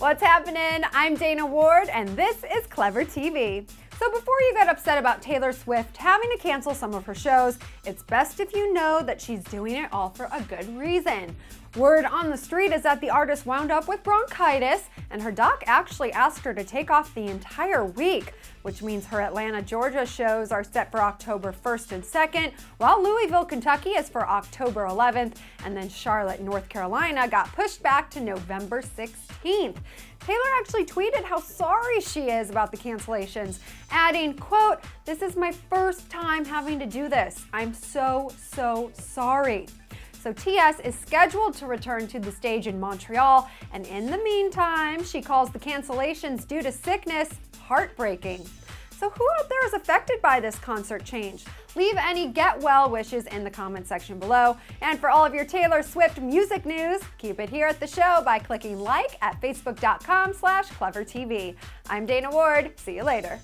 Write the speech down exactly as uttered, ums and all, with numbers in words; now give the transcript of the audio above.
What's happening? I'm Dana Ward, and this is ClevverTV. So before you get upset about Taylor Swift having to cancel some of her shows, it's best if you know that she's doing it all for a good reason. Word on the street is that the artist wound up with bronchitis, and her doc actually asked her to take off the entire week, which means her Atlanta, Georgia shows are set for October first and second, while Louisville, Kentucky is for October eleventh, and then Charlotte, North Carolina got pushed back to November sixteenth. Taylor actually tweeted how sorry she is about the cancellations, adding, quote, "This is my first time having to do this. I'm so, so sorry." So T S is scheduled to return to the stage in Montreal, and in the meantime, she calls the cancellations due to sickness heartbreaking. So who out there is affected by this concert change? Leave any get well wishes in the comment section below. And for all of your Taylor Swift music news, keep it here at the show by clicking like at facebook dot com slash clever T V. I'm Dana Ward. See you later.